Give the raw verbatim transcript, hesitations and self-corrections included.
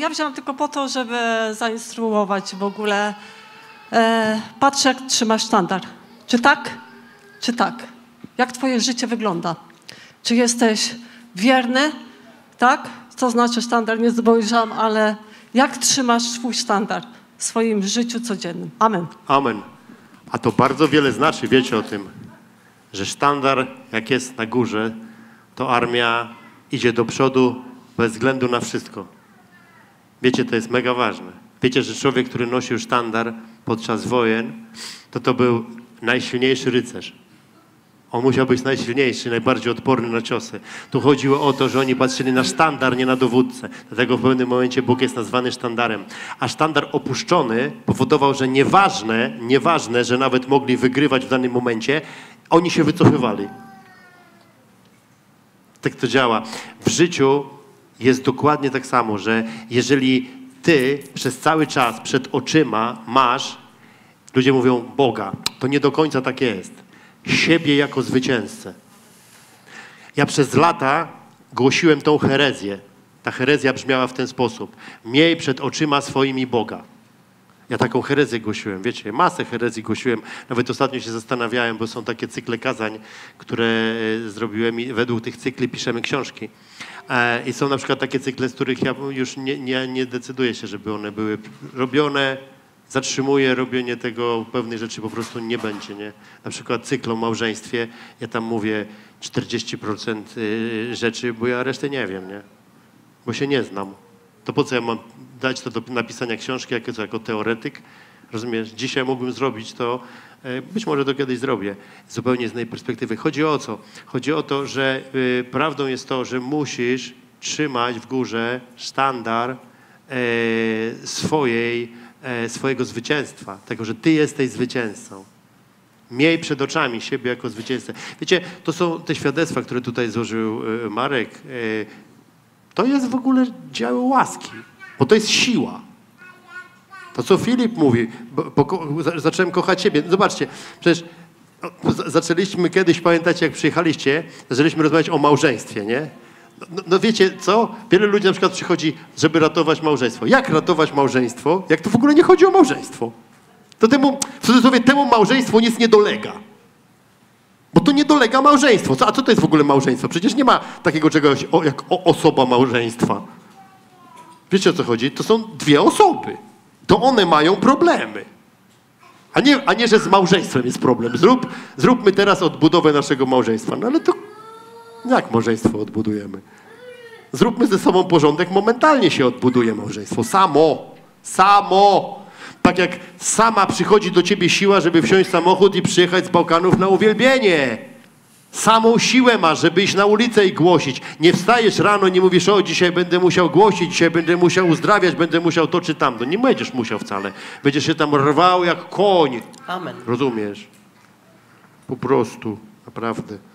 Ja wzięłam tylko po to, żeby zainstruować w ogóle. Patrzę, jak trzymasz sztandar. Czy tak? Czy tak? Jak twoje życie wygląda? Czy jesteś wierny? Tak? Co znaczy sztandar? Nie zbojrzałam, ale jak trzymasz swój sztandar w swoim życiu codziennym? Amen. Amen. A to bardzo wiele znaczy, wiecie o tym, że sztandar, jak jest na górze, to armia idzie do przodu bez względu na wszystko. Wiecie, to jest mega ważne. Wiecie, że człowiek, który nosił sztandar podczas wojen, to to był najsilniejszy rycerz. On musiał być najsilniejszy, najbardziej odporny na ciosy. Tu chodziło o to, że oni patrzyli na sztandar, nie na dowódcę. Dlatego w pewnym momencie Bóg jest nazwany sztandarem. A sztandar opuszczony powodował, że nieważne, nieważne, że nawet mogli wygrywać w danym momencie, oni się wycofywali. Tak to działa. W życiu jest dokładnie tak samo, że jeżeli ty przez cały czas przed oczyma masz, ludzie mówią Boga, to nie do końca tak jest. Siebie jako zwycięzcę. Ja przez lata głosiłem tą herezję. Ta herezja brzmiała w ten sposób. Miej przed oczyma swoimi Boga. Ja taką herezję głosiłem, wiecie, masę herezji głosiłem. Nawet ostatnio się zastanawiałem, bo są takie cykle kazań, które zrobiłem i według tych cykli piszemy książki. I są na przykład takie cykle, z których ja już nie, nie, nie decyduję się, żeby one były robione. Zatrzymuję robienie tego, pewnych rzeczy po prostu nie będzie, nie? Na przykład cykl o małżeństwie, ja tam mówię czterdzieści procent rzeczy, bo ja resztę nie wiem, nie? Bo się nie znam. To po co ja mam dać to do napisania książki jako, jako teoretyk? Rozumiesz? Dzisiaj mógłbym zrobić to, być może to kiedyś zrobię, zupełnie z innej perspektywy. Chodzi o co? Chodzi o to, że y, prawdą jest to, że musisz trzymać w górze sztandar y, swojej, y, swojego zwycięstwa, tego, że ty jesteś zwycięzcą. Miej przed oczami siebie jako zwycięzcę. Wiecie, to są te świadectwa, które tutaj złożył y, Marek, y, to jest w ogóle dzieło łaski, bo to jest siła. To, co Filip mówi, bo, bo zacząłem kochać siebie. Zobaczcie, przecież no, zaczęliśmy kiedyś, pamiętacie, jak przyjechaliście, zaczęliśmy rozmawiać o małżeństwie, nie? No, no wiecie co? Wiele ludzi na przykład przychodzi, żeby ratować małżeństwo. Jak ratować małżeństwo, jak to w ogóle nie chodzi o małżeństwo? To temu, w cudzysłowie, temu małżeństwu nic nie dolega. Bo to nie dolega małżeństwo. Co, a co to jest w ogóle małżeństwo? Przecież nie ma takiego czegoś o, jak o osoba małżeństwa. Wiecie, o co chodzi? To są dwie osoby. To one mają problemy. A nie, a nie, że z małżeństwem jest problem. Zrób, zróbmy teraz odbudowę naszego małżeństwa. No ale to jak małżeństwo odbudujemy? Zróbmy ze sobą porządek, momentalnie się odbuduje małżeństwo. Samo. Samo. Tak jak sama przychodzi do ciebie siła, żeby wsiąść w samochód i przyjechać z Bałkanów na uwielbienie. Samą siłę masz, żeby iść na ulicę i głosić. Nie wstajesz rano, nie mówisz, o dzisiaj będę musiał głosić, dzisiaj będę musiał uzdrawiać, będę musiał to czy tamto. Nie będziesz musiał wcale. Będziesz się tam rwał jak koń. Amen. Rozumiesz? Po prostu, naprawdę.